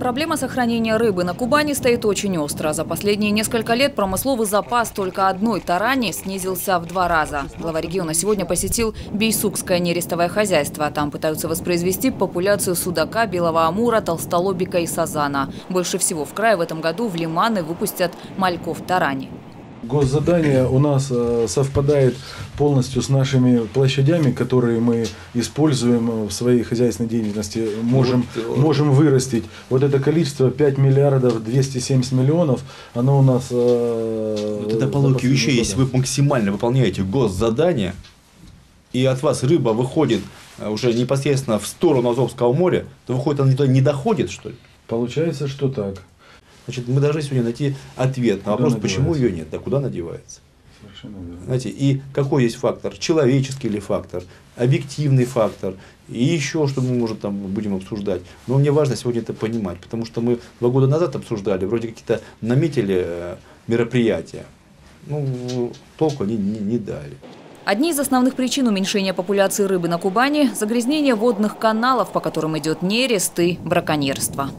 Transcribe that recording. Проблема сохранения рыбы на Кубани стоит очень остро. За последние несколько лет промысловый запас только одной тарани снизился в 2 раза. Глава региона сегодня посетил Бейсугское нерестовое хозяйство. Там пытаются воспроизвести популяцию судака, белого амура, толстолобика и сазана. Больше всего в крае в этом году в лиманы выпустят мальков тарани. Госзадание у нас совпадает полностью с нашими площадями, которые мы используем в своей хозяйственной деятельности, можем вырастить. Вот это количество 5 миллиардов 270 миллионов, оно у нас... Вот это полоки вещей, если вы максимально выполняете госзадание, и от вас рыба выходит уже непосредственно в сторону Азовского моря, то выходит, она не доходит, что ли? Получается, что так. Значит, мы должны сегодня найти ответ на вопрос, почему ее нет, да куда она девается. Знаете, и какой есть фактор, человеческий ли фактор, объективный фактор, и еще что мы, может, там будем обсуждать. Но мне важно сегодня это понимать, потому что мы 2 года назад обсуждали, вроде какие-то наметили мероприятия, ну, толку они не дали. Одни из основных причин уменьшения популяции рыбы на Кубани – загрязнение водных каналов, по которым идет нерест, и браконьерство.